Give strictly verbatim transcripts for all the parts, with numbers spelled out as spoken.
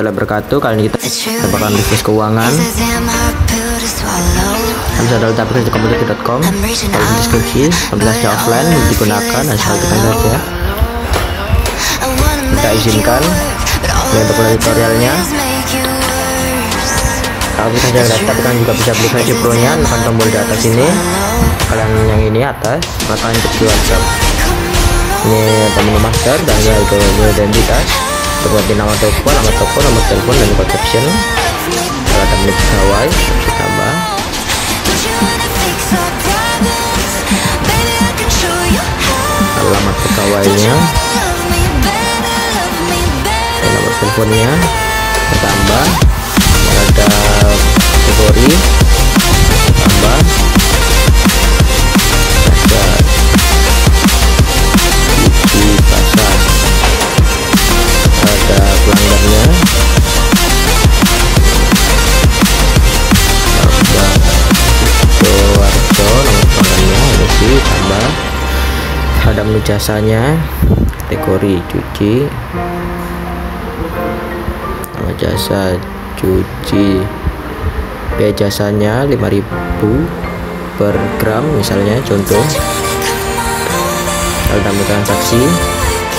warahmatullahi wabarakatuh. Kali ini kita bakalan bisnis keuangan. Bisa download aplikasi di komputerkit titik com, link di deskripsi. Aplikasi offline digunakan asal kita download ya. Kita izinkan untuk tutorialnya. Aplikasi yang gratis, tapi kan juga bisa beli versi pro-nya. Tekan tombol di atas ini. Kalian yang ini atas, kalian klik aja. Ini menu master dan juga menu identitas. Seperti nama telepon, nama telepon, nomor telepon dan kode caption. Kalau ada menu pegawai, kita tambah. Alamat pegawainya, nomor teleponnya, kita tambah. Kalau ada kategori, kita tambah. Ada menu jasanya, kategori cuci, nama jasa cuci, biaya jasanya lima ribu per gram misalnya contoh. Kalau ada menu transaksi,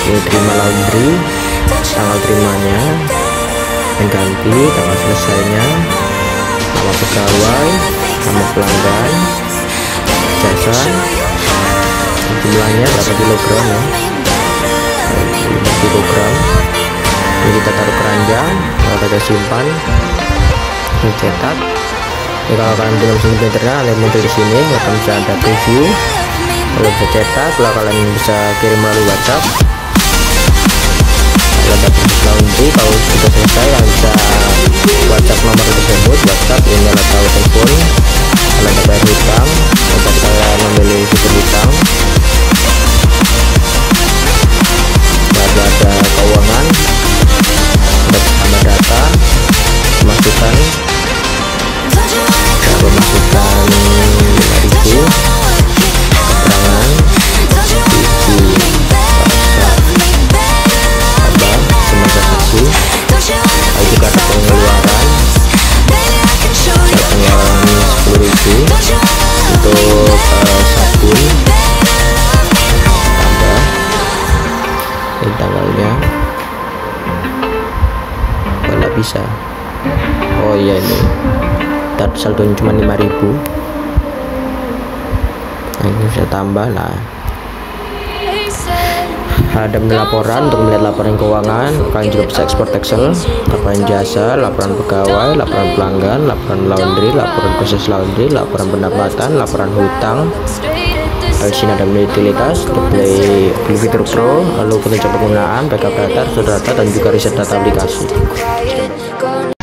ini terima laundry, tanggal terimanya, pengganti, tanggal selesainya, nama pegawai, nama pelanggan, jasa, jumlahnya berapa kilogram ya, lima kilogram. Ini kita taruh keranjang, kalau kita simpan, ini cetak. Ini kalau kalian belum simpan internet, kalian muncul di sini, kalian bisa ada preview, kalau bisa cetak, kalau kalian bisa kirim melalui WhatsApp. Kalau ada laundry, kalau sudah selesai, kalian bisa WhatsApp nomor tersebut, WhatsApp, email atau telepon. Kalian ada bayar hutang, untuk kalian memilih fitur hutang. Ada keuangan, ada data, masukkan, kalau masukkan lima ribu, keterangan, cuci, ada semasa aku, ada juga ada pengeluaran, ada pengeluaran sepuluh ribu untuk uh, sabun. Tanggalnya oh, nggak bisa. Oh iya, ini tab saldonya cuma lima ribu. Nah, ini bisa tambah lah. Ada menu laporan untuk melihat laporan keuangan. Kalian juga bisa ekspor Excel, laporan jasa, laporan pegawai, laporan pelanggan, laporan laundry, laporan proses laundry, laporan pendapatan, laporan hutang. Di sini ada menu utilitas, display fitur pro, lalu petunjuk penggunaan, backup data, sort data, dan juga riset data aplikasi.